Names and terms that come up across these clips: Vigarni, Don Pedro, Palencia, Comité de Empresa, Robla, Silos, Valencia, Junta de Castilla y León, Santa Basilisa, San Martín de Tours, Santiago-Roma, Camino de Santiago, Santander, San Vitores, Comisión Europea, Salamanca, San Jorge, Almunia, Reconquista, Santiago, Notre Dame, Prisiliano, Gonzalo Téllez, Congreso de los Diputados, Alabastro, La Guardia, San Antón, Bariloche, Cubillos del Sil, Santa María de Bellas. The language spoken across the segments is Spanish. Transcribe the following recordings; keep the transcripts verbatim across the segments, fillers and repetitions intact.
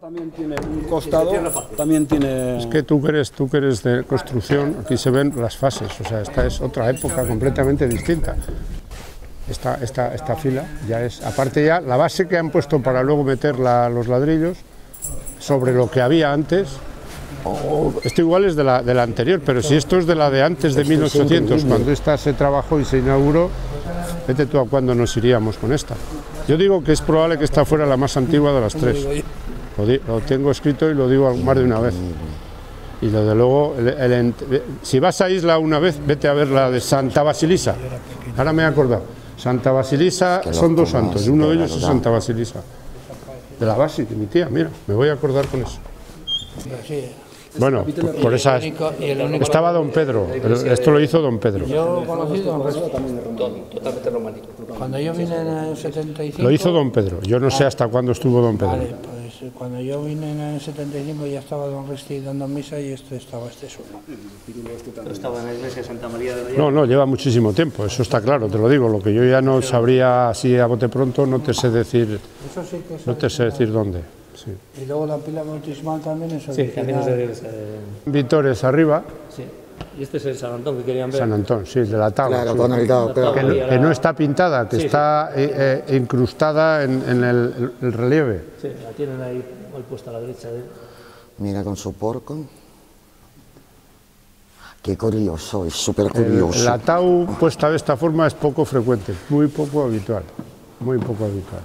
también tiene un costado, también tiene... Es que tú que eres, tú que eres de construcción, aquí se ven las fases, o sea, esta es otra época completamente distinta. Esta, esta, esta fila ya es, aparte ya, la base que han puesto para luego meter la, los ladrillos sobre lo que había antes. Oh, esto igual es de la, de la anterior, pero si esto es de la de antes de mil ochocientos, cuando esta se trabajó y se inauguró, vete tú a cuándo nos iríamos con esta. Yo digo que es probable que esta fuera la más antigua de las tres. Lo, di, lo tengo escrito y lo digo más de una vez. Y desde luego, el, el, si vas a Isla una vez, vete a ver la de Santa Basilisa. Ahora me he acordado. Santa Basilisa son dos santos, uno de ellos es Santa Basilisa. De la base de mi tía, mira, me voy a acordar con eso. Bueno, por, por esa estaba Don Pedro, esto lo hizo Don Pedro. Yo conocí Don Pedro, totalmente románico. Cuando yo vine en el setenta y cinco... Lo hizo Don Pedro, yo no sé hasta cuándo estuvo Don Pedro. Vale, pues cuando yo vine en el setenta y cinco ya estaba Don Resti dando misa y esto estaba este solo. Pero estaba en la iglesia de Santa María de Bellas. No, no, lleva muchísimo tiempo, eso está claro, te lo digo. Lo que yo ya no sabría así a bote pronto, no te sé decir, no te sé decir dónde. Sí. Y luego la pila bautismal también es original. Sí, también es de... San Vitores arriba. Sí. Y este es el San Antón que querían ver. San Antón, sí, de la tabla. Claro, sí. Claro, claro. Que, no, que no está pintada, que sí, está sí. Eh, eh, incrustada en, en el, el relieve. Sí, la tienen ahí mal puesta a la derecha. ¿Eh? Mira con su porco. Qué curioso, es súper curioso. El, el ataúd puesta de esta forma es poco frecuente, muy poco habitual, muy poco habitual.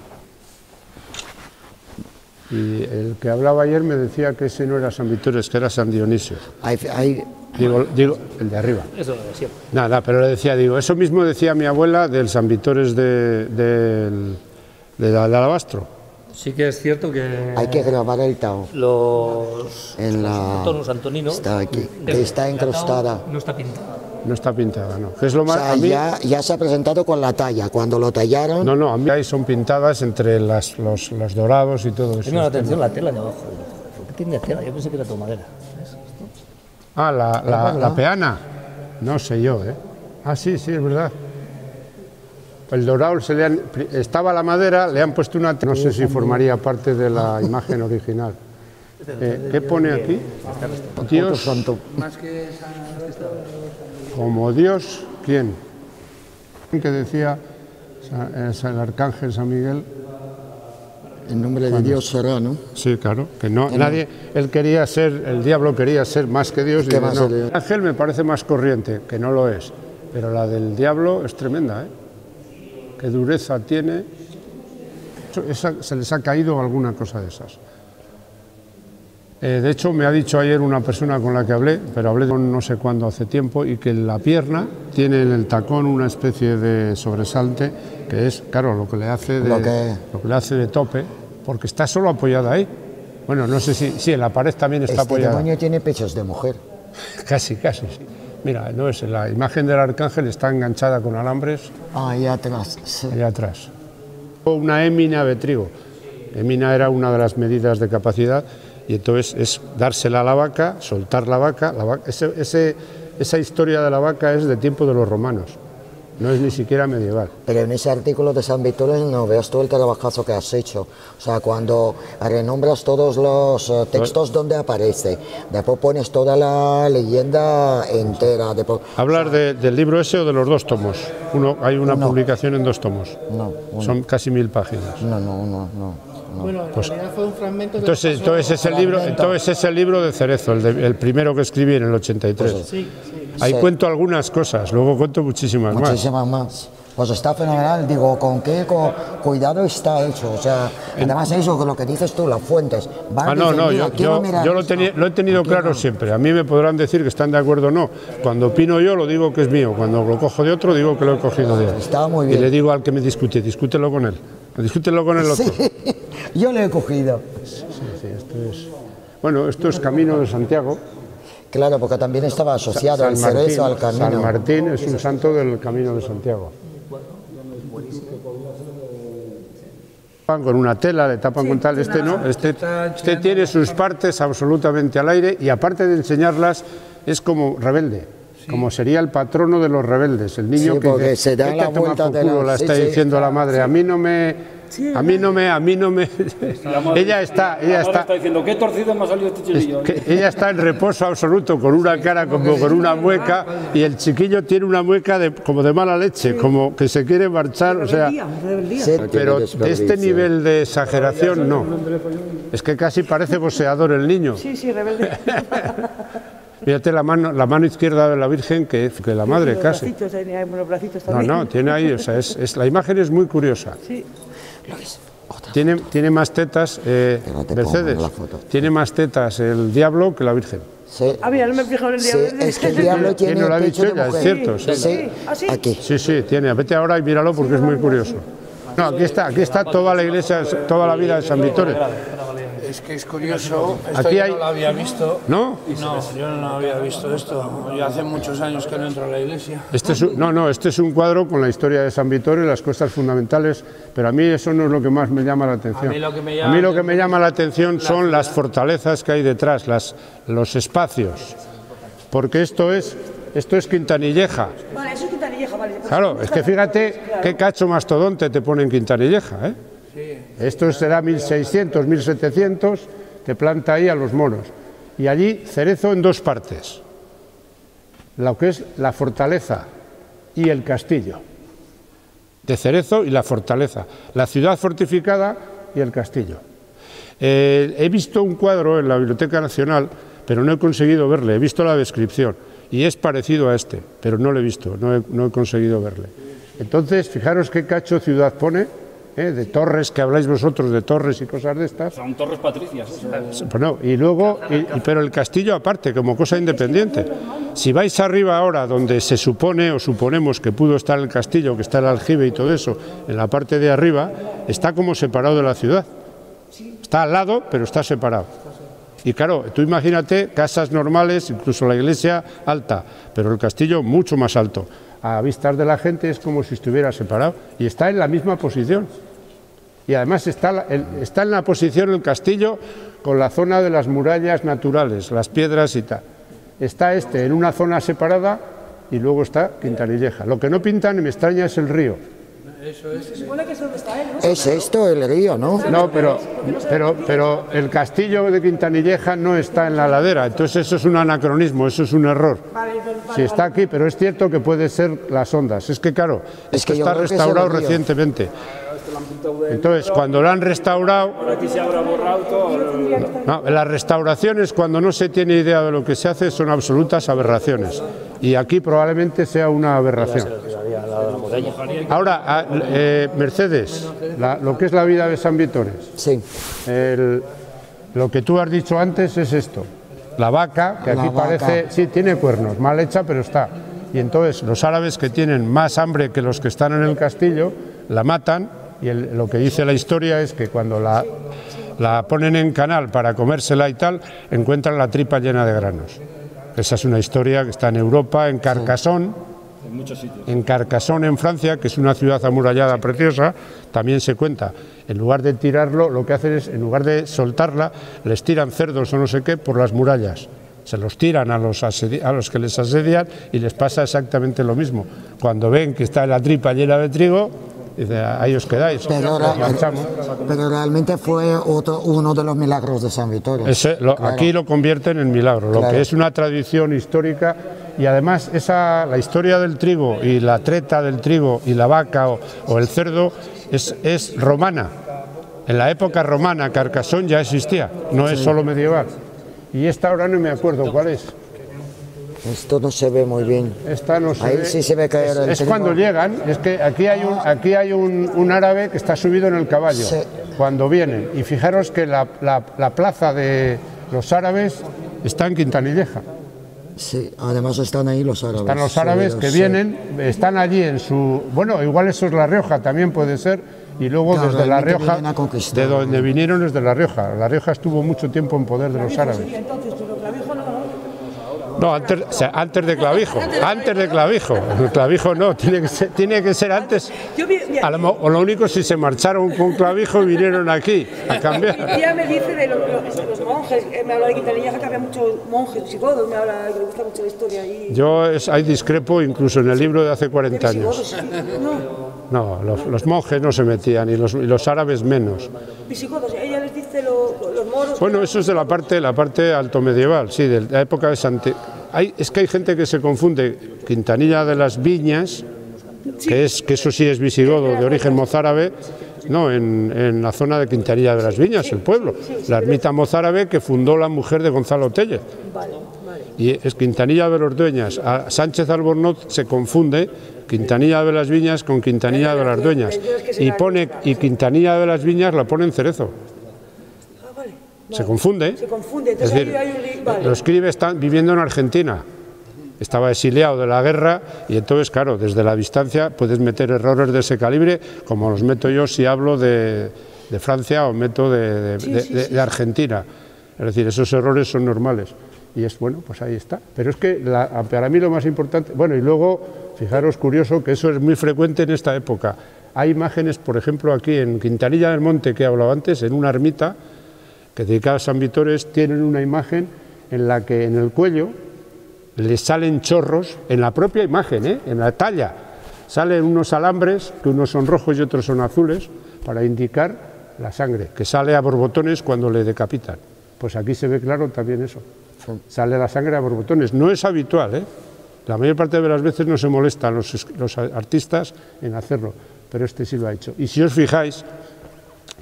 Y el que hablaba ayer me decía que ese no era San Vitores, que era San Dionisio. Hay, hay... Digo, digo, el de arriba. Eso lo decía. Nada, pero le decía, digo, eso mismo decía mi abuela del San Vitores de, de, de, de Alabastro. Sí que es cierto que... Hay que grabar el tao. Los, en la... los antoninos... Está aquí, que está encrustada. No está pintada. No está pintada, no. Es lo o sea, más, a mí, ya, ya se ha presentado con la talla, cuando lo tallaron... No, no, a mí ahí son pintadas entre las, los, los dorados y todo eso. Me llama la atención la tela de abajo. ¿Por qué tiene tela? Yo pensé que era todo madera. Ah, la, la, la peana. No sé yo, ¿eh? Ah, sí, sí, es verdad. El dorado se le han, estaba la madera, le han puesto una... No sé si formaría parte de la imagen original. Eh, ¿Qué pone aquí? Dios... Más que como Dios, ¿quién? Que decía es el arcángel San Miguel. En nombre de Dios será, ¿no? Sí, claro, que no, nadie, él quería ser, el diablo quería ser más que Dios. Y no. El ángel me parece más corriente, que no lo es, pero la del diablo es tremenda, ¿eh? Qué dureza tiene, esa, se les ha caído alguna cosa de esas. Eh, de hecho, me ha dicho ayer una persona con la que hablé, pero hablé con no sé cuándo hace tiempo, y que en la pierna tiene en el tacón una especie de sobresalte, que es, claro, lo que le hace de, lo que... Lo que le hace de tope, porque está solo apoyada ahí. Bueno, no sé si, si en la pared también está este apoyada. Este demonio tiene pechos de mujer. Casi, casi. Sí. Mira, no es la imagen del arcángel, está enganchada con alambres. Ah, ahí atrás. Sí. Allá atrás. Una émina de trigo. Émina era una de las medidas de capacidad. Y entonces es dársela a la vaca, soltar la vaca. La vaca ese, ese, esa historia de la vaca es de tiempo de los romanos, no es ni siquiera medieval. Pero en ese artículo de San Vitores no veas todo el trabajazo que has hecho. O sea, cuando renombras todos los textos donde aparece, después pones toda la leyenda entera. Después... ¿Hablar de, del libro ese o de los dos tomos? Uno, hay una no. publicación en dos tomos. No. Uno. Son casi mil páginas. No, no, no, no. No. Bueno, en pues, realidad fue un fragmento... Entonces, entonces, es el libro, entonces es el libro de Cerezo, el, de, el primero que escribí en el ochenta y tres. Pues, sí, sí. Ahí sí. Cuento algunas cosas, luego cuento muchísimas, muchísimas más. más. Pues está fenomenal, digo, con qué con cuidado está hecho, o sea, además eso, lo que dices tú, las fuentes. Van ah, no, no, yo, yo, yo lo, teni lo he tenido claro van? siempre, a mí me podrán decir que están de acuerdo o no, cuando opino yo lo digo que es mío, cuando lo cojo de otro digo que lo he cogido de él. Está muy bien. Y le digo al que me discute, discútelo con él, discútelo con el otro. Sí, yo lo he cogido. Sí, sí, esto es... Bueno, esto es Camino de Santiago. Claro, porque también estaba asociado San al Martín, Cerezo, al Camino. San Martín es un santo del Camino de Santiago. Con una tela, le tapan sí, con tal, este no, este, este tiene sus partes absolutamente al aire y aparte de enseñarlas es como rebelde, sí. Como sería el patrono de los rebeldes, el niño sí, que dice, se da la vuelta de la... la está sí, diciendo sí, la madre, sí. A mí no me... Sí, a mí no me, a mí no me. ella está, ella está, está diciendo qué torcido me ha salido este chiquillo. Es que ella está en reposo absoluto, con una cara como con una mueca, y el chiquillo tiene una mueca de, como de mala leche, como que se quiere marchar, o sea. Pero de este nivel de exageración no. Es que casi parece boxeador el niño. Sí, sí, rebelde. Fíjate la mano, la mano izquierda de la Virgen, que, que la madre los casi. Bracitos, los bracitos también. No, no, tiene ahí, o sea, es, es, la imagen es muy curiosa. Sí. Tiene, tiene más tetas, eh, Mercedes, tiene más tetas el diablo que la Virgen. Sí. Ah, mira, no me he fijado en el diablo. Sí, es que el diablo tiene no lo ha dicho ella, es cierto. Sí, sí. ¿Ah, sí? Aquí. Sí, sí, tiene. Vete ahora y míralo porque es muy curioso. No, aquí está, aquí está toda la iglesia, toda la vida de San Vitores. Es que es curioso, esto aquí hay... yo no lo había visto. ¿No? No, yo no había visto esto. Yo hace muchos años que no entro a la iglesia. Este es un, no, no, este es un cuadro con la historia de San Vitores, las cosas fundamentales, pero a mí eso no es lo que más me llama la atención. A mí lo que me llama, a mí lo que me llama la atención son las fortalezas que hay detrás, las, los espacios, porque esto es, esto es Quintanilleja. Vale, eso es Quintanilleja, vale. Claro, es que fíjate qué cacho mastodonte te pone en Quintanilleja, ¿eh? Esto será mil seiscientos, mil setecientos, te planta ahí a los monos. Y allí Cerezo en dos partes, lo que es la fortaleza y el castillo. De Cerezo y la fortaleza, la ciudad fortificada y el castillo. Eh, he visto un cuadro en la Biblioteca Nacional, pero no he conseguido verle, he visto la descripción. Y es parecido a este, pero no lo he visto, no he, no he conseguido verle. Entonces, fijaros qué cacho ciudad pone. ¿Eh? De torres, que habláis vosotros de torres y cosas de estas. Son torres patricias. Pues no, y luego, y, y, pero el castillo aparte, como cosa independiente. Si vais arriba ahora, donde se supone o suponemos que pudo estar el castillo, que está el aljibe y todo eso, en la parte de arriba, está como separado de la ciudad. Está al lado, pero está separado. Y claro, tú imagínate casas normales, incluso la iglesia alta, pero el castillo mucho más alto. A vistas de la gente es como si estuviera separado y está en la misma posición. Y además está, está en la posición el castillo con la zona de las murallas naturales, las piedras y tal. Está este en una zona separada y luego está Quintanilleja. Lo que no pintan y me extraña es el río. Eso es. Se supone que es donde está él, ¿no? Es esto el río, ¿no? No, pero, pero, pero el castillo de Quintanilleja no está en la ladera, entonces eso es un anacronismo, eso es un error. Vale, vale, sí, está aquí, pero es cierto que puede ser las ondas. Es que claro, es esto que está restaurado que recientemente. Entonces, cuando lo han restaurado... No, las restauraciones, cuando no se tiene idea de lo que se hace, son absolutas aberraciones. Y aquí probablemente sea una aberración. Ahora, eh, Mercedes, la, lo que es la vida de San Vitores. Sí. El, lo que tú has dicho antes es esto. La vaca, que aquí parece... Sí, tiene cuernos, mal hecha, pero está. Y entonces, los árabes que tienen más hambre que los que están en el castillo, la matan. Y el, lo que dice la historia es que cuando la, la ponen en canal para comérsela y tal, encuentran la tripa llena de granos. Esa es una historia que está en Europa, en Carcassonne, en muchos sitios. En Carcassonne, en Francia, que es una ciudad amurallada preciosa, también se cuenta. En lugar de tirarlo, lo que hacen es, en lugar de soltarla, les tiran cerdos o no sé qué por las murallas. Se los tiran a los, a los que les asedian y les pasa exactamente lo mismo. Cuando ven que está la tripa llena de trigo... Dice, ahí os quedáis. Pero, pero, pero realmente fue otro, uno de los milagros de San Vitores. Ese, lo, claro. Aquí lo convierten en milagro, claro. Lo que es una tradición histórica. Y además esa, la historia del trigo y la treta del trigo y la vaca o, o el cerdo es, es romana. En la época romana Carcassonne ya existía, no es sí. Solo medieval. Y esta ahora no me acuerdo cuál es. Esto no se ve muy bien. Esta no se Ahí ve. Sí se ve caer el Es trigo. Cuando llegan, es que aquí hay, un, aquí hay un, un árabe que está subido en el caballo, sí. Cuando vienen. Y fijaros que la, la, la plaza de los árabes está en Quintanilleja. Sí, además están ahí los árabes. Están los árabes sí, que sí. Vienen, están allí en su... Bueno, igual eso es La Rioja, también puede ser. Y luego claro, desde La Rioja, de donde vinieron es de La Rioja. La Rioja estuvo mucho tiempo en poder de los árabes. No, antes, o sea, antes de clavijo, antes de clavijo, el clavijo no, tiene que ser, tiene que ser antes, a lo, o lo único si se marcharon con clavijo y vinieron aquí a cambiar. Mi tía me dice de los, los monjes, me habla de Quintanilleja que había muchos monjes, psicodos, me habla, que le gusta mucho la historia. Y... Yo es, ahí discrepo incluso en el libro de hace cuarenta años. No, los, los monjes no se metían y los, y los árabes menos. ¿Visigodos? ¿Ella les dice lo, los moros? Bueno, eso es de la parte, la parte altomedieval, sí, de la época de Sante. Hay, es que hay gente que se confunde Quintanilla de las Viñas, sí, que, es, que eso sí es visigodo de origen mozárabe, no, en, en la zona de Quintanilla de las Viñas, el pueblo, la ermita mozárabe que fundó la mujer de Gonzalo Tellez. Vale, vale. Y es Quintanilla de los Dueñas. A Sánchez Albornoz se confunde Quintanilla de las Viñas con Quintanilla de las Dueñas y pone y Quintanilla de las Viñas la pone en Cerezo. Se confunde, se confunde. Entonces, es decir, hay un... vale. Los cribes están viviendo en Argentina, estaba exiliado de la guerra y entonces, claro, desde la distancia puedes meter errores de ese calibre como los meto yo si hablo de, de Francia o meto de, de, sí, de, sí, de, sí. de Argentina. Es decir, esos errores son normales y es bueno, pues ahí está. Pero es que la, para mí lo más importante, bueno, y luego, fijaros, curioso, que eso es muy frecuente en esta época. Hay imágenes, por ejemplo, aquí en Quintanilla del Monte, que he hablado antes, en una ermita que dedicada a San Vitores, tienen una imagen en la que en el cuello les salen chorros, en la propia imagen, ¿eh? En la talla, salen unos alambres, que unos son rojos y otros son azules, para indicar la sangre, que sale a borbotones cuando le decapitan. Pues aquí se ve claro también eso, sale la sangre a borbotones, no es habitual, ¿eh? La mayor parte de las veces no se molestan los, los artistas en hacerlo, pero este sí lo ha hecho. Y si os fijáis,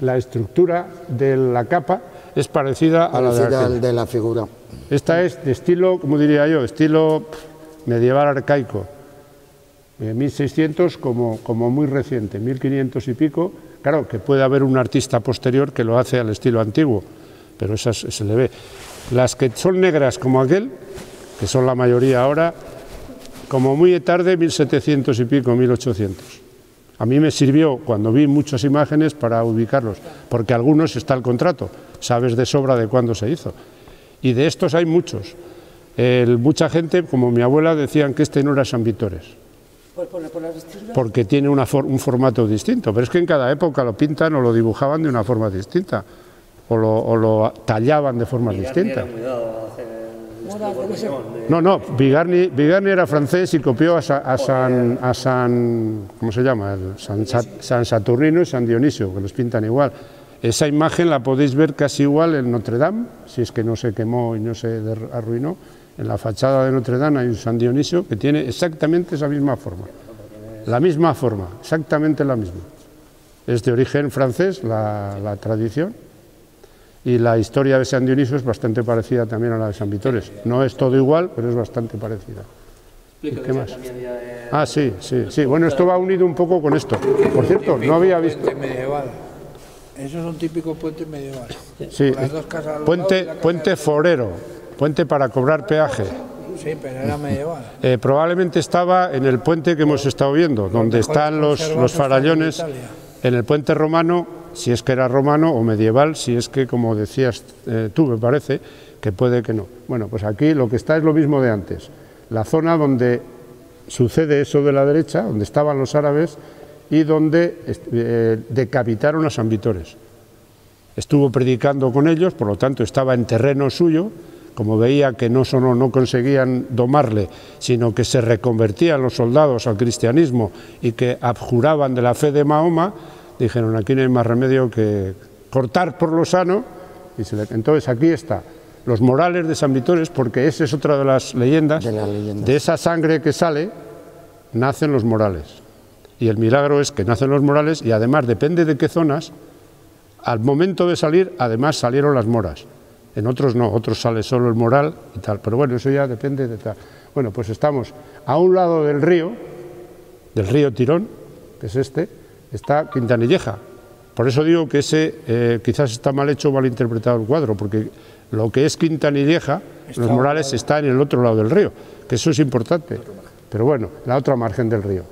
la estructura de la capa es parecida, parecida a la de, de la figura. Esta es de estilo, como diría yo, estilo medieval arcaico, mil seiscientos como, como muy reciente, mil quinientos y pico. Claro que puede haber un artista posterior que lo hace al estilo antiguo, pero esas se le ve. Las que son negras como aquel, que son la mayoría ahora, como muy tarde, mil setecientos y pico, mil ochocientos. A mí me sirvió, cuando vi muchas imágenes, para ubicarlos, porque algunos está el contrato, sabes de sobra de cuándo se hizo. Y de estos hay muchos. El, mucha gente, como mi abuela, decían que este no era San Vitores, ¿Por, por, por porque tiene una for, un formato distinto, pero es que en cada época lo pintan o lo dibujaban de una forma distinta, o lo, o lo tallaban de forma distinta. No, no, Vigarni, Vigarni era francés y copió a, Sa, a, San, a San, ¿cómo se llama? San, San Saturnino y San Dionisio, que los pintan igual. Esa imagen la podéis ver casi igual en Notre Dame, si es que no se quemó y no se arruinó. En la fachada de Notre Dame hay un San Dionisio que tiene exactamente esa misma forma. La misma forma, exactamente la misma. Es de origen francés la, la tradición. Y la historia de San Dionisio es bastante parecida también a la de San Vitores. No es todo igual, pero es bastante parecida. ¿Y qué más? Ah, sí, sí, sí. Bueno, esto va unido un poco con esto. Por cierto, no había visto... Eso es un típico puente medieval. Sí, puente, puente forero, puente para cobrar peaje. Sí, pero era medieval. Eh, probablemente estaba en el puente que hemos estado viendo, donde están los, los farallones, en el puente romano... si es que era romano o medieval, si es que, como decías eh, tú, me parece, que puede que no. Bueno, pues aquí lo que está es lo mismo de antes. La zona donde sucede eso de la derecha, donde estaban los árabes y donde eh, decapitaron a San Vitores. Estuvo predicando con ellos, por lo tanto estaba en terreno suyo, como veía que no solo no conseguían domarle, sino que se reconvertían los soldados al cristianismo y que abjuraban de la fe de Mahoma, dijeron, aquí no hay más remedio que cortar por lo sano. Y se le... Entonces aquí está, los morales de San Vitores, porque esa es otra de las leyendas, de, la leyenda. de esa sangre que sale, nacen los morales. Y el milagro es que nacen los morales y además, depende de qué zonas, al momento de salir, además salieron las moras. En otros no, otros sale solo el moral y tal, pero bueno, eso ya depende de tal. Bueno, pues estamos a un lado del río, del río Tirón, que es este, está Quintanilleja. Por eso digo que ese eh, quizás está mal hecho o mal interpretado el cuadro, porque lo que es Quintanilleja, está los morales, está en el otro lado del río, que eso es importante. Pero bueno, la otra margen del río.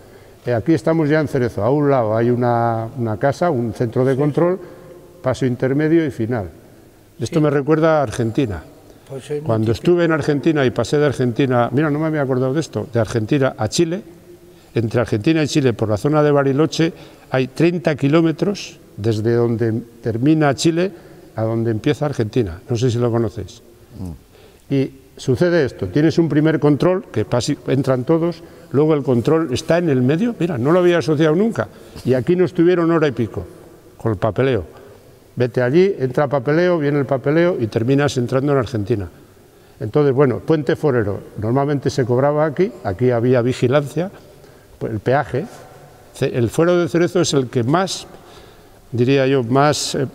Eh, aquí estamos ya en Cerezo. A un lado hay una, una casa, un centro de control, paso intermedio y final. Esto sí me recuerda a Argentina. Pues cuando estuve en Argentina y pasé de Argentina, mira, no me había acordado de esto, de Argentina a Chile, entre Argentina y Chile, por la zona de Bariloche, hay treinta kilómetros desde donde termina Chile a donde empieza Argentina. No sé si lo conocéis. Mm. Y sucede esto, tienes un primer control, que entran todos, luego el control está en el medio, mira, no lo había asociado nunca, y aquí no estuvieron hora y pico, con el papeleo. Vete allí, entra papeleo, viene el papeleo y terminas entrando en Argentina. Entonces, bueno, puente forero, normalmente se cobraba aquí, aquí había vigilancia, el peaje. El fuero de Cerezo es el que más, diría yo, más eh,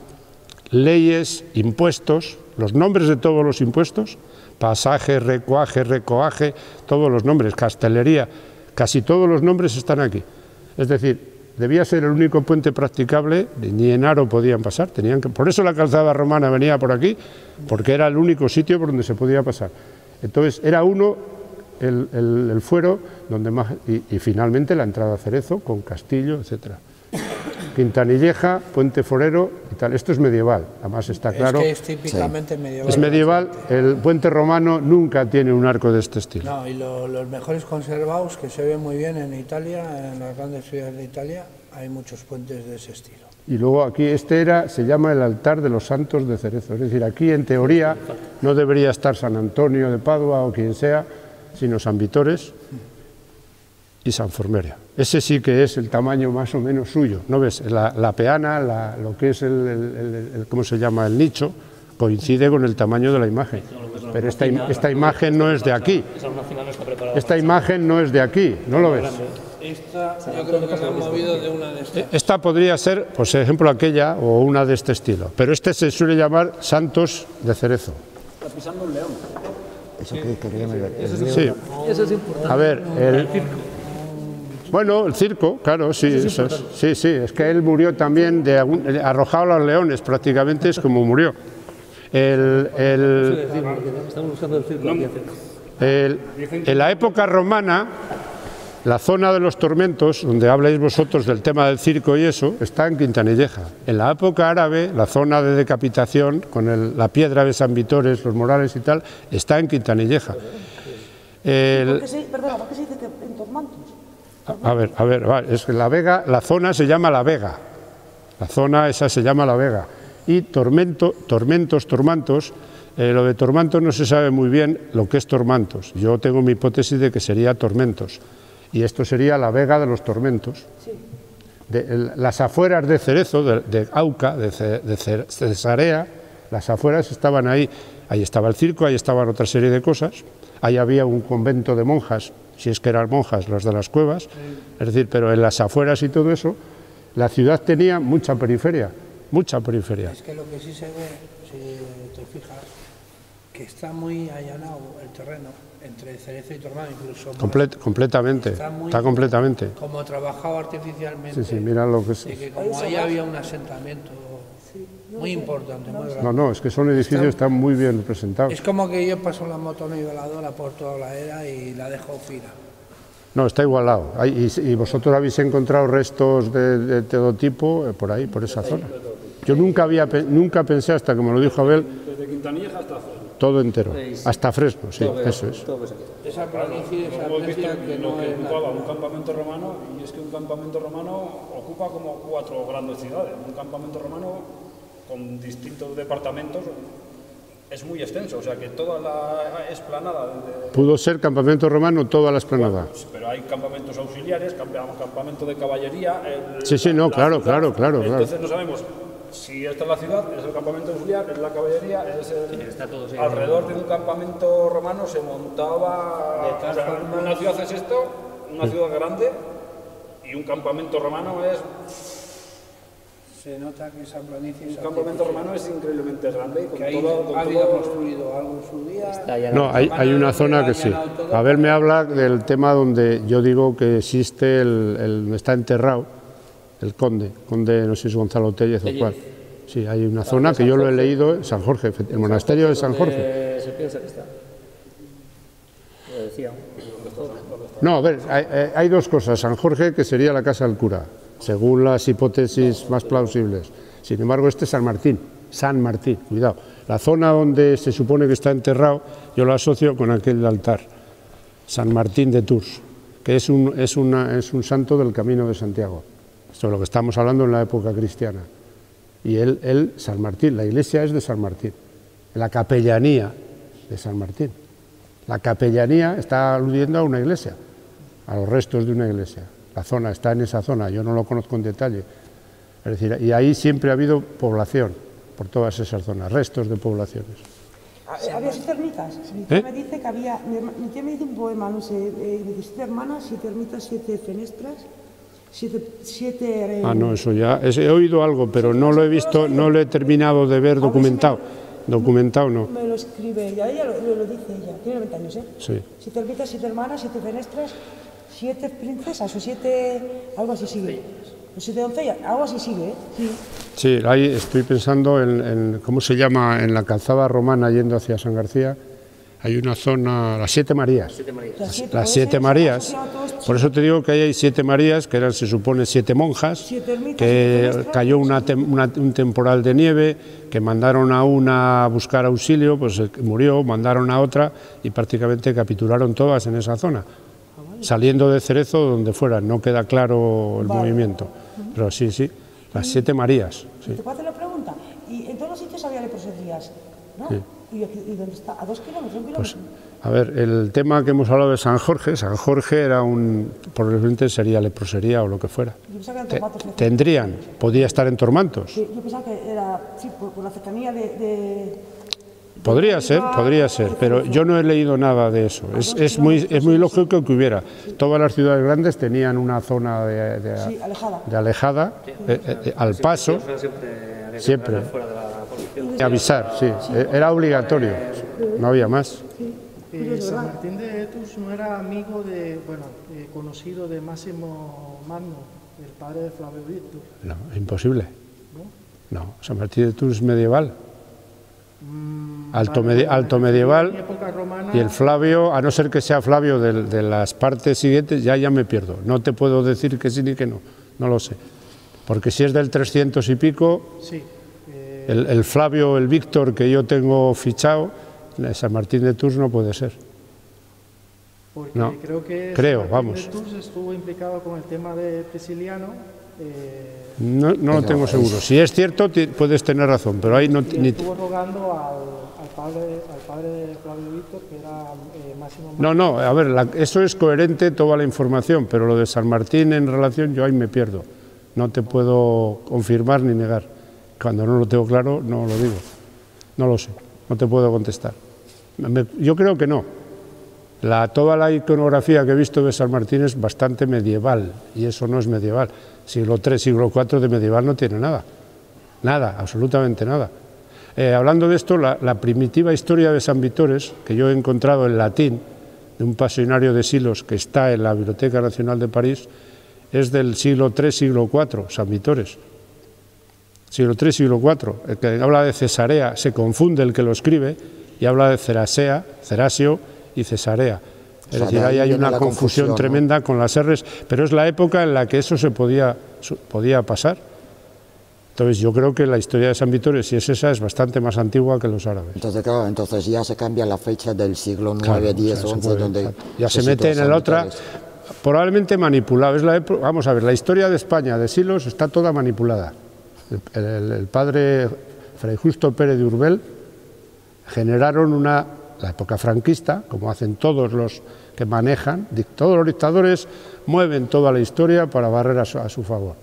leyes, impuestos, los nombres de todos los impuestos, pasaje, recuaje, recoaje, todos los nombres, castelería, casi todos los nombres están aquí. Es decir, debía ser el único puente practicable, ni en aro podían pasar, tenían que, por eso la calzada romana venía por aquí, porque era el único sitio por donde se podía pasar. Entonces, era uno el, el, el fuero, donde más, y, y finalmente la entrada a Cerezo, con castillo, etcétera. Quintanilleja, puente forero y tal. Esto es medieval, además está claro. Es que es típicamente sí. medieval. Es medieval, el puente romano nunca tiene un arco de este estilo. No, y lo, los mejores conservados, que se ven muy bien en Italia, en las grandes ciudades de Italia, hay muchos puentes de ese estilo. Y luego aquí, este era, se llama el altar de los santos de Cerezo. Es decir, aquí en teoría no debería estar San Antonio de Padua o quien sea, sino San Vitores y San Formeria. Ese sí que es el tamaño más o menos suyo, ¿no ves? La, la peana, la, lo que es el, el, el, ¿cómo se llama? El nicho, coincide con el tamaño de la imagen. Pero esta, esta imagen no es de aquí. Esta imagen no es de aquí, ¿no lo ves? Esta, yo creo que se ha movido de una de estas. Esta podría ser, por ejemplo, aquella o una de este estilo. Pero este se suele llamar Santos de Cerezo. Está pisando un león. Eso que quería mirar. Sí. Eso es importante. A ver, el... Bueno, el circo, claro, sí, eso es, sí, sí, es que él murió también de arrojado a los leones, prácticamente es como murió. El, el, el, en la época romana, la zona de los tormentos, donde habláis vosotros del tema del circo y eso, está en Quintanilleja. En la época árabe, la zona de decapitación, con el, la piedra de San Vitores, los morales y tal, está en Quintanilleja. El, ¿Por qué se, perdona, ¿por qué se dice que en tormentos? A ver, a ver, es que la Vega, la zona se llama La Vega, la zona esa se llama La Vega, y tormento, tormentos, tormantos, eh, lo de tormantos no se sabe muy bien lo que es tormantos, yo tengo mi hipótesis de que sería tormentos, y esto sería La Vega de los Tormentos, sí. de, el, las afueras de Cerezo, de, de Auca, de, Ce, de Cesarea, las afueras estaban ahí, ahí estaba el circo, ahí estaban otra serie de cosas, ahí había un convento de monjas, si es que eran monjas, las de las cuevas, es decir, pero en las afueras y todo eso, la ciudad tenía mucha periferia, mucha periferia. Es que lo que sí se ve, si te fijas, que está muy allanado el terreno, entre Cerezo y Tordómar incluso. Comple más, completamente, está, muy, está completamente. Como trabajado artificialmente. Sí, sí, mira lo que es. Y que como ahí había un asentamiento muy importante, muy grande. No, no, es que son edificios que están muy bien presentados. Es como que yo paso la moto niveladora por toda la era y la dejo fina. No, está igualado. Hay, y, y vosotros habéis encontrado restos de, de todo tipo por ahí, por esa zona. Yo nunca había nunca pensé, hasta que me lo dijo Abel, desde Quintanilleja hasta Fresno. Todo entero, hasta Fresno, sí, eso es. Esa planicie, esa planicie que no ocupaba un campamento romano, y es que un campamento romano ocupa como cuatro grandes ciudades. Un campamento romano con distintos departamentos, es muy extenso, o sea que toda la explanada... De... Pudo ser campamento romano toda la explanada. Bueno, pero hay campamentos auxiliares, campamento de caballería... El, sí, sí, no, claro, ciudad, claro, claro. Entonces claro. No sabemos si esta es la ciudad, es el campamento auxiliar, es la caballería, es el... Sí, está todo, sí, alrededor sí. De un campamento romano se montaba... De o sea, una ciudad es esto, una sí. Ciudad grande, y un campamento romano es... Se nota que esa planicie... El campamento romano es increíblemente grande y con que todo... Con había todo... construido algo en su día... No, hay, hay una zona que sí. A ver, me habla del tema donde yo digo que existe el... el está enterrado el conde, conde no sé si es Gonzalo Téllez o cuál. Sí, hay una zona que yo lo he leído, San Jorge, el monasterio de San Jorge. Se piensa que está. Lo decía. No, a ver, hay, hay dos cosas. San Jorge, que sería la casa del cura, según las hipótesis más plausibles. Sin embargo, este es San Martín, San Martín, cuidado. La zona donde se supone que está enterrado, yo lo asocio con aquel altar, San Martín de Tours, que es un, es una, es un santo del Camino de Santiago. Esto es lo que estamos hablando en la época cristiana. Y él, él, San Martín, la iglesia es de San Martín, la capellanía de San Martín. La capellanía está aludiendo a una iglesia, a los restos de una iglesia. La zona está en esa zona, yo no lo conozco en detalle. Es decir, y ahí siempre ha habido población, por todas esas zonas, restos de poblaciones. ¿Había siete ermitas? Mi tía ¿Eh? me dice que había... Mi tía me dice un poema, no sé, diecisiete hermanas, siete ermitas, siete fenestras, siete... siete eh, ah, no, eso ya... Es, he oído algo, pero no lo he visto, no lo he terminado de ver documentado. Documentado no. Me lo escribe ella, ella lo, lo dice ella, tiene noventa años, ¿eh? Sí. Siete ermitas, siete hermanas, siete fenestras, siete princesas o siete... algo así sigue. siete doncellas, algo así sigue, ¿eh? Sí. Sí, ahí estoy pensando en, en, ¿cómo se llama? En la calzada romana yendo hacia San García, hay una zona, las Siete Marías. Siete Marías. Las Siete, las siete Marías. Por eso te digo que ahí hay Siete Marías, que eran, se supone, siete monjas, siete ermitas, que siete cayó una tem, una, un temporal de nieve, que mandaron a una a buscar auxilio, pues murió, mandaron a otra y prácticamente capitularon todas en esa zona. Saliendo de Cerezo, donde fuera, no queda claro el vale. movimiento. Pero sí, sí. Las Siete Marías. Sí. ¿Te puedo hacer la pregunta? Y en todos los sitios había leproserías, ¿no? Sí. ¿Y, y dónde está? ¿A dos kilómetros? Pues, a ver, el tema que hemos hablado de San Jorge, San Jorge era un... probablemente sería leprosería o lo que fuera. Yo pensaba que eran Tormantos. Tendrían, podía estar en Tormantos. Sí, yo pensaba que era, sí, por, por la cercanía de... de... Podría ser, podría ser, pero yo no he leído nada de eso. Es, es, muy, es muy lógico que hubiera. Todas las ciudades grandes tenían una zona de, de, sí, alejada, de alejada sí, eh, eh, al paso, siempre, siempre. Y avisar, sí, era obligatorio, no había más. Eh, San Martín de Tours no era amigo de, bueno, eh, conocido de Máximo Magno, el padre de Flavio Víctor. No, imposible. No, San Martín de Tours medieval. Alto, medi alto medieval y el Flavio, a no ser que sea Flavio de, de las partes siguientes, ya, ya me pierdo. No te puedo decir que sí ni que no, no lo sé. Porque si es del trescientos y pico, sí, eh... el, el Flavio, el Víctor que yo tengo fichado, San Martín de Tours no puede ser. Porque no, creo que creo, San Martín vamos. de Tours estuvo implicado con el tema de Prisiliano. Eh, no, no lo tengo seguro. Si es cierto, puedes tener razón, pero ahí no... Ni estuvo rogando al, al, padre, al padre de Flavio Víctor, que era eh, Máximo... No, no, a ver, la, eso es coherente toda la información, pero lo de San Martín en relación, yo ahí me pierdo. No te puedo confirmar ni negar. Cuando no lo tengo claro, no lo digo. No lo sé, no te puedo contestar. Me, yo creo que no. La, toda la iconografía que he visto de San Martín es bastante medieval, y eso no es medieval. Siglo tres, siglo cuatro de medieval no tiene nada, nada, absolutamente nada. Eh, hablando de esto, la, la primitiva historia de San Vitores, que yo he encontrado en latín, de un pasionario de silos que está en la Biblioteca Nacional de París, es del siglo tres, siglo cuatro, San Vitores. Siglo tres, siglo cuatro, el que habla de Cesarea, se confunde el que lo escribe, y habla de Cerasea, Cerasio y Cesarea. Es o sea, decir, ahí hay una confusión, confusión ¿no? tremenda con las erres, pero es la época en la que eso se podía, podía pasar. Entonces yo creo que la historia de San Vitores, si es esa, es bastante más antigua que los árabes. Entonces claro, entonces ya se cambia la fecha del siglo nueve, claro, diez, o sea, once, puede, donde exacto. ya se, se mete en el otra, probablemente manipulado. Es la época, vamos a ver, la historia de España de siglos está toda manipulada. El, el, el padre Fray Justo Pérez de Urbel generaron una... la época franquista, como hacen todos los que manejan, todos los dictadores mueven toda la historia para barrer a su, a su favor.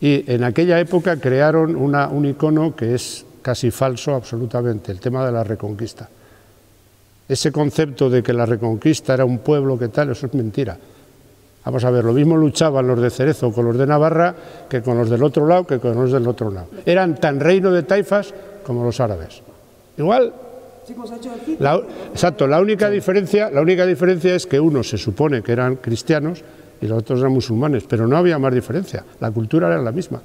Y en aquella época crearon una, un icono que es casi falso absolutamente, el tema de la Reconquista. Ese concepto de que la Reconquista era un pueblo que tal, eso es mentira. Vamos a ver, lo mismo luchaban los de Cerezo con los de Navarra que con los del otro lado, que con los del otro lado. Eran tan reino de taifas como los árabes. Igual... La, exacto, la única, diferencia, la única diferencia es que unos se supone que eran cristianos y los otros eran musulmanes, pero no había más diferencia, la cultura era la misma.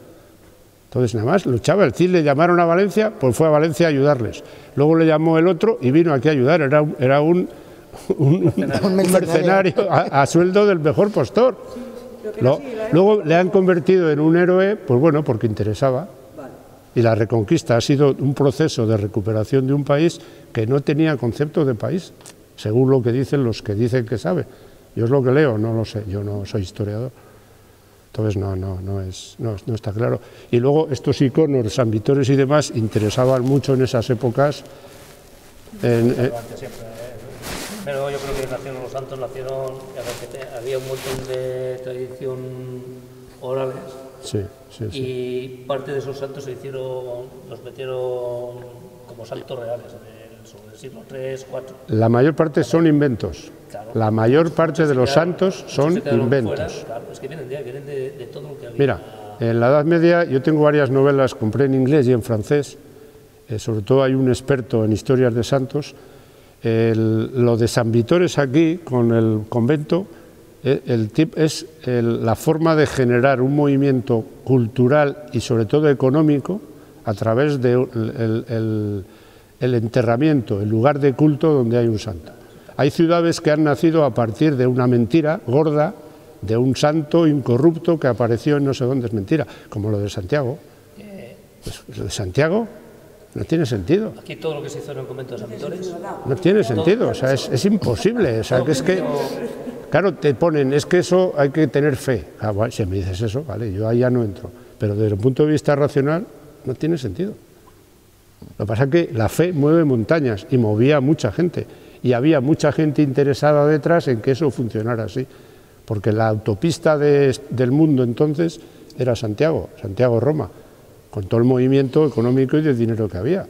Entonces nada más luchaba, el Cid le llamaron a Valencia, pues fue a Valencia a ayudarles, luego le llamó el otro y vino aquí a ayudar, era, era un, un, un mercenario a, a sueldo del mejor postor. Lo, luego le han convertido en un héroe, pues bueno, porque interesaba. Y la Reconquista ha sido un proceso de recuperación de un país que no tenía concepto de país, según lo que dicen los que dicen que saben. Yo es lo que leo, no lo sé, yo no soy historiador. Entonces no, no, no, es, no, no está claro. Y luego estos iconos, San Vitores y demás, interesaban mucho en esas épocas. En, eh, Pero yo creo que nacieron los santos, nacieron, había un montón de tradición orales. Sí, sí, sí. Y parte de esos santos se hicieron, los metieron como santos reales, sobre el siglo tres, cuatro. La mayor parte son inventos. Claro. La mayor parte de los santos son inventos. Fuera, claro, es que vienen de, vienen de, de todo lo que había. Mira, en la Edad Media yo tengo varias novelas, compré en inglés y en francés, eh, sobre todo hay un experto en historias de santos. El, lo de San Vitores aquí, con el convento, el, el tip es el, la forma de generar un movimiento cultural y sobre todo económico a través del de el, el, el enterramiento, el lugar de culto donde hay un santo. Hay ciudades que han nacido a partir de una mentira gorda, de un santo incorrupto que apareció en no sé dónde, es mentira, como lo de Santiago. Pues, lo de Santiago... no tiene sentido. Aquí todo lo que se hizo en el convento de San Vitores no tiene sentido, o sea, es, es imposible. O sea, que es que, claro, te ponen, es que eso hay que tener fe. Ah, bueno, si me dices eso, vale, yo ahí ya no entro. Pero desde el punto de vista racional no tiene sentido. Lo que pasa es que la fe mueve montañas y movía a mucha gente. Y había mucha gente interesada detrás en que eso funcionara así. Porque la autopista de, del mundo entonces era Santiago, Santiago-Roma, con todo el movimiento económico y de dinero que había.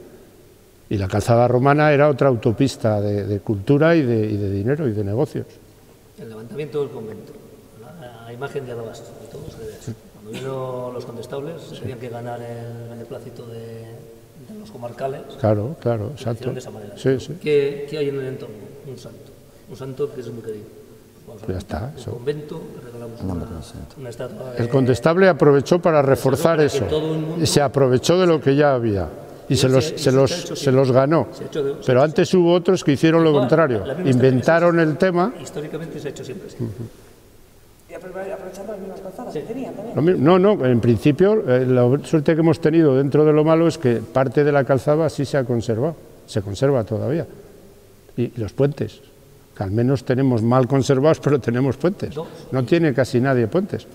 Y la calzada romana era otra autopista de, de cultura y de, y de dinero y de negocios. El levantamiento del convento, la, la imagen de Alabastro, de todos ustedes. Cuando vino los condestables, sí, tenían que ganar el beneplácito de, de los comarcales. Claro, claro, exacto. De esa manera. Sí, sí. ¿Qué, ¿Qué hay en el entorno? Un santo. Un santo que es muy querido. Ya está, eso. Convento, una, una estatua de... El condestable aprovechó para reforzar eso, mundo... se aprovechó de lo que ya había y, y se, los, se, se, los, se, se los ganó, se de... pero se antes hecho... hubo otros que hicieron lo contrario, inventaron el tema. Históricamente se ha hecho siempre así. Uh-huh. Y aprovechando las mismas calzadas, sí, que tenían también. No, no, en principio eh, la suerte que hemos tenido dentro de lo malo es que parte de la calzada sí se ha conservado, se conserva todavía, y, y los puentes. Al menos tenemos mal conservados, pero tenemos puentes. No tiene casi nadie puentes.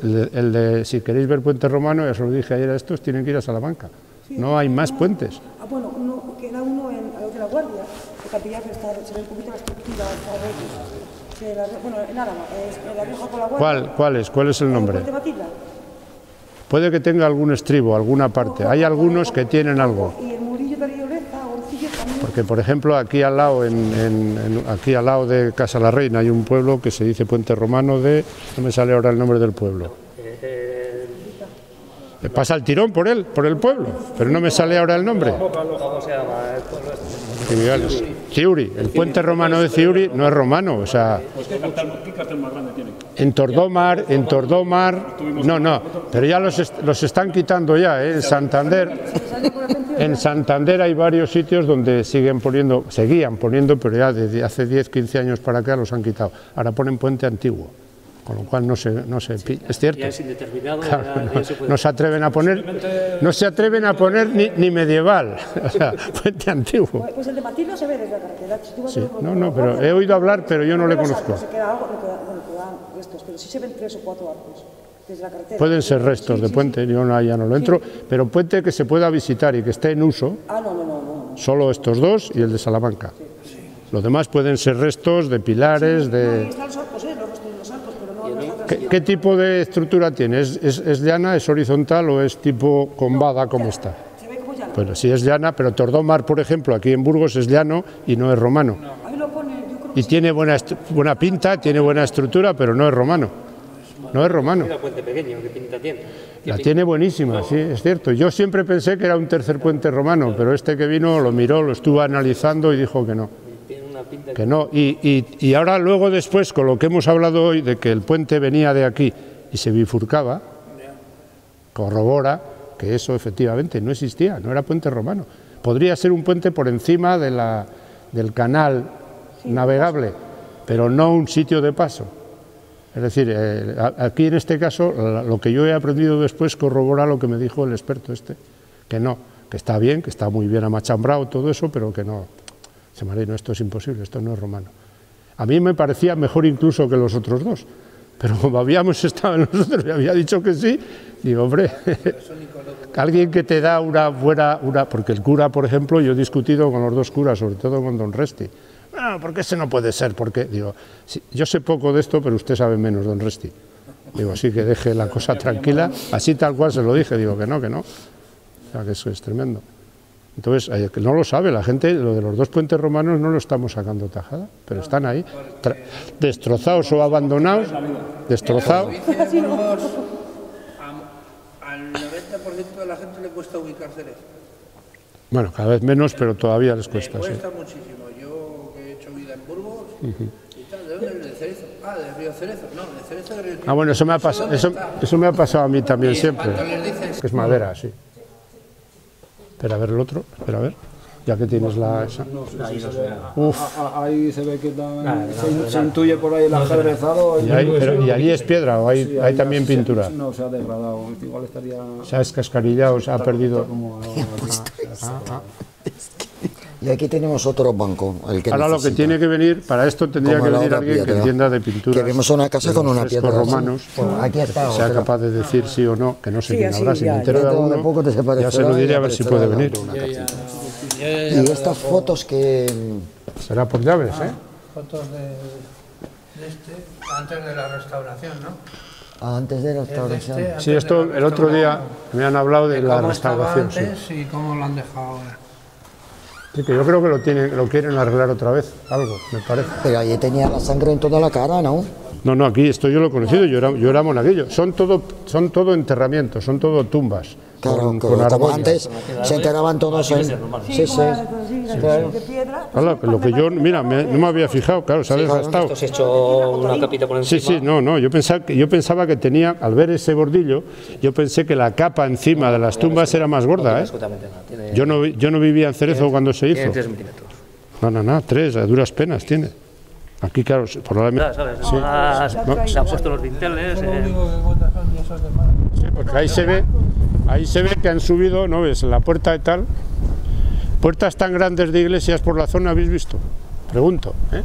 El de, el de, si queréis ver puentes romanos, ya se lo dije ayer a estos, tienen que ir a Salamanca. No hay más puentes. Ah, bueno, uno, queda uno en La Guardia, el capillar que está, se ve un poquito la estructura. Bueno, en Álava, en la vieja con La Guardia. ¿Cuál, cuál es? ¿Cuál es el nombre? ¿El puente Matilda? Puede que tenga algún estribo, alguna parte. Hay algunos que tienen algo. Porque, por ejemplo, aquí al lado, en, en, en, aquí al lado de Casa la Reina hay un pueblo que se dice Puente Romano de... No me sale ahora el nombre del pueblo. Eh, eh, Pasa el tirón por él, por el pueblo, pero no me sale ahora el nombre. ¿Cómo se llama el pueblo este? Ciuri. El puente romano de Ciuri no es romano, o sea... En Tordómar, en Tordómar... No, no, pero ya los, est los están quitando ya, ¿eh? En Santander... En Santander hay varios sitios donde siguen poniendo, seguían poniendo, pero ya desde hace diez, quince años para acá los han quitado. Ahora ponen puente antiguo, con lo cual no se, no se, sí, es cierto. Ya es indeterminado, claro, ya, ya no, se puede. No se atreven a poner, no se atreven a poner ni, ni medieval, o sea, puente antiguo. Pues el de Martín no se ve desde la carretera. Sí, no, no, pero he oído hablar, pero yo no le conozco. Se queda algo, quedan restos, pero sí se ven tres o cuatro arcos. Pueden ser restos, sí, de puente, sí, sí. Yo no, ya no lo entro, sí, pero puente que se pueda visitar y que esté en uso, ah, no, no, no, no. Solo estos dos y el de Salamanca. Sí, sí. Los demás pueden ser restos de pilares, sí, de... ¿Qué tipo de estructura tiene? ¿Es, es, es llana, es horizontal o es tipo combada, no, como está? Se ve como llana. Bueno, sí es llana, pero Tordómar, por ejemplo, aquí en Burgos es llano y no es romano. No. Ahí lo pone, yo creo que y sí, tiene buena, buena pinta, tiene buena estructura, pero no es romano. No es romano. Era puente pequeño, ¿qué pinta tiene? ¿Qué la pinta? Tiene buenísima, no, sí, es cierto. Yo siempre pensé que era un tercer puente romano, claro, pero este que vino lo miró, lo estuvo analizando y dijo que no. Tiene una pinta que no. Y, y, y ahora luego después, con lo que hemos hablado hoy, de que el puente venía de aquí y se bifurcaba, corrobora que eso efectivamente no existía, no era puente romano. Podría ser un puente por encima de la, del canal, sí, navegable, pero no un sitio de paso. Es decir, eh, aquí en este caso, lo que yo he aprendido después corrobora lo que me dijo el experto este, que no, que está bien, que está muy bien amachambrado todo eso, pero que no, se marino, esto es imposible, esto no es romano. A mí me parecía mejor incluso que los otros dos, pero como habíamos estado en los otros y había dicho que sí, digo, hombre, alguien que te da una buena... Una, porque el cura, por ejemplo, yo he discutido con los dos curas, sobre todo con don Resti, no, porque ese no puede ser, porque... Digo, sí, yo sé poco de esto, pero usted sabe menos, don Resti. Digo, así que deje la cosa tranquila, así tal cual se lo dije, digo que no, que no. O sea, que eso es tremendo. Entonces, no lo sabe la gente, lo de los dos puentes romanos no lo estamos sacando tajada, pero están ahí, destrozados o abandonados, destrozados. Al noventa por ciento de la gente le cuesta ubicar Cerezo. Bueno, cada vez menos, pero todavía les cuesta. Me cuesta sí. muchísimo. Yo que he hecho vida en Burgos, uh-huh. y tal, ¿de dónde? ¿De Cerezo? Ah, de Río Cerezo. No, de Cerezo de Río Tirón. Ah, bueno, eso me ha, pas eso, eso me ha pasado a mí también y siempre. Dices... Es madera, sí. Espera a ver el otro, espera a ver. Ya que tienes la... Esa. No, no, ahí, no se ve. Uf. A, a, ahí se ve que también ah, se, no, se intuye por ahí el ajedrezado. Y, hay, pero, ¿y allí es piedra o hay, sí, hay también se, pintura? No, se ha degradado. Igual estaría... Se ha escascarillado, se, se ha perdido... Como, ah, ah. Y aquí tenemos otro banco. El que Ahora necesita. Lo que tiene que venir, para esto tendría como que venir alguien piedra. que entienda de pintura. Que vemos una casa con una piedra. Romanos, sí. bueno, aquí está sea otra. capaz de decir sí o no, que no sé sí, quién habrá. Si me entero de alguno, ya se lo diré a ver si puede venir. Y estas fotos que... Será por llaves, ah, ¿eh? Fotos de, de este, antes de la restauración, ¿no? Ah, antes de la restauración. Este, sí, esto el otro día me han hablado de, de la restauración. Antes sí. y cómo lo han dejado ahora. Sí, que yo creo que lo, tienen, lo quieren arreglar otra vez, algo, me parece. Pero allí tenía la sangre en toda la cara, ¿no? No, no, aquí esto yo lo he conocido, yo era, yo era monaguillo. Son todo, son todo enterramientos, son todo tumbas. Claro, con, con como antes se enteraban todos en... Sí, sí, sí. sí, claro. Claro, lo que yo, mira, me, no me había fijado, claro, se ha desgastado. Esto se ha hecho una capita por encima. Sí, sí, no, no, yo pensaba, que, yo pensaba que tenía, al ver ese bordillo, yo pensé que la capa encima de las tumbas era más gorda, ¿eh? Yo no, yo no vivía en Cerezo cuando se hizo. Tiene tres milímetros. No, no, no, tres, a duras penas tiene. Aquí, claro, por la misma... Se han puesto los pinceles... Sí, porque ahí se ve... Ahí se ve que han subido, ¿no ves? La puerta y tal. Puertas tan grandes de iglesias por la zona habéis visto. Pregunto, ¿eh?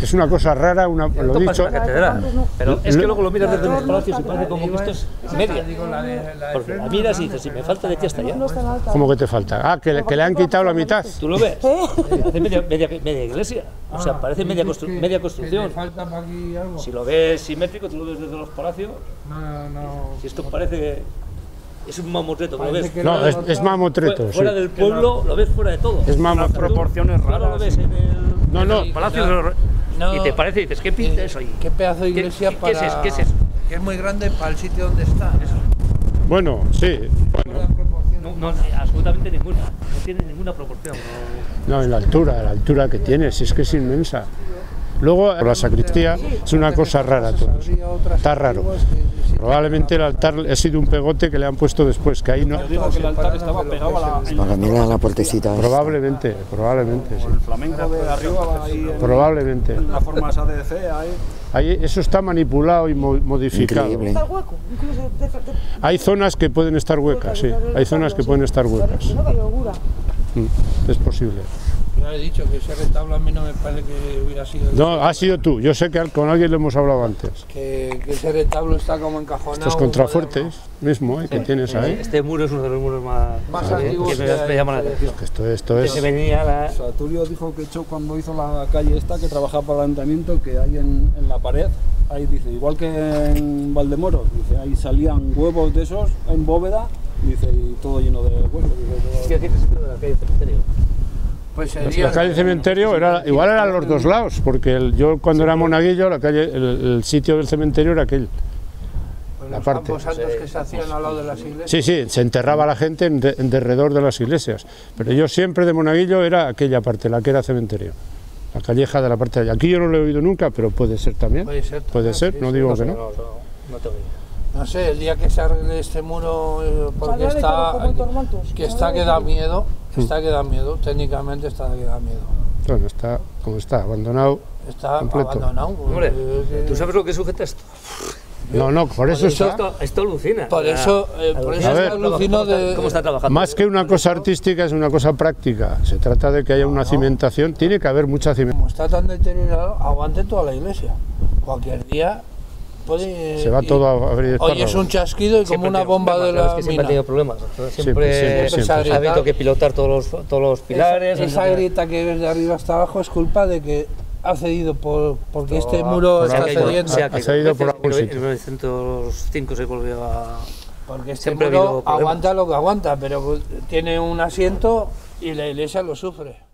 Es una cosa rara, una, lo dicho. La catedral, pero es que luego lo miras desde los palacios y parece como que esto es media. Porque la miras y dices, si me falta de aquí hasta allá. ¿Cómo que te falta? Ah, que, que le han quitado la mitad. ¿Tú lo ves? Hace media, media, media iglesia. O sea, parece media, constru media construcción. Si lo ves simétrico, tú lo ves desde los palacios. Si esto parece que... Es un mamotreto, ¿lo ves? No, es, es mamotreto. Fuera sí. del pueblo, lo ves fuera de todo. Es mamotreto. Las proporciones raras. Claro, lo ves en el... No, no, palacios... No, y te parece, y dices, ¿qué pinta eso ahí? ¿Qué pedazo de iglesia ¿Qué, para...? ¿Qué es, qué es eso? Que es muy grande para el sitio donde está. Eso. Bueno, sí. Bueno. No, no, absolutamente ninguna. No tiene ninguna proporción. No, no en la altura, la altura que tiene, si es que es inmensa. Luego, la sacristía es una cosa rara todo. Está raro. Probablemente el altar ha sido un pegote que le han puesto después, que ahí no... Yo digo que el altar estaba pegado a la... Para mirar la puertecita. Probablemente, probablemente, sí. El flamenco de arriba ahí... Probablemente. La forma esa de C, ahí... Ahí eso está manipulado y modificado. Increíble. Hay zonas que pueden estar huecas, sí. Hay zonas que pueden estar huecas. Es posible. Ya he dicho que ese retablo a mí no me parece que hubiera sido... No, ha sido tú. Yo sé que con alguien lo hemos hablado antes. Que, que ese retablo está como encajonado... Estos contrafuertes mismo, ¿eh? Sí, que tienes ahí. Este muro es uno de los muros más, más antiguos que me llaman la atención. Esto, esto es... Que venía la... Saturio dijo que hecho cuando hizo la calle esta, que trabajaba para el ayuntamiento, que hay en, en la pared, ahí dice, igual que en Valdemoro, dice, ahí salían huevos de esos en bóveda, dice, y todo lleno de huevos. ¿Qué dices de la calle cementerio? Pues la calle del cementerio era, igual eran los dos lados, porque el, yo cuando era monaguillo la calle, el, el sitio del cementerio era aquel. Pues la los parte. Que se hacían al lado de las iglesias. Sí, sí, se enterraba la gente en, de, en derredor de las iglesias. Pero yo siempre de monaguillo era aquella parte, la que era cementerio. La calleja de la parte de allá. Aquí yo no lo he oído nunca, pero puede ser también. Puede ser, ¿también? ¿Puede ser? Sí, no digo no, que no. No, no, no te No sé, el día que se arregle este muro, porque está que está que da miedo, está que da miedo, técnicamente está que da miedo. Bueno, está como está, abandonado. Está completo. abandonado. Hombre, ¿tú sabes lo que sujeta esto? No, no, por eso, por eso está... Esto, esto alucina. Por eso, eh, por eso ver, alucino de... ¿Cómo está trabajando? Más que una cosa artística, es una cosa práctica. Se trata de que haya una cimentación, tiene que haber mucha cimentación. Como está tan deteriorado, aguante toda la iglesia. Cualquier día... Puede, se va todo a abrir. Oye, es un chasquido y como una bomba de la mina. Es que siempre ha tenido problemas. Siempre, siempre, siempre, siempre, siempre. Ha habido que pilotar todos los, todos los pilares. Esa, esa grieta que ves de arriba hasta abajo es culpa de que ha cedido por, porque todo, este muro por está cediendo. Ha, ha cedido por algún sitio. En mil novecientos cinco se volvió a... Porque este siempre muro ha aguanta lo que aguanta, pero tiene un asiento y la iglesia lo sufre.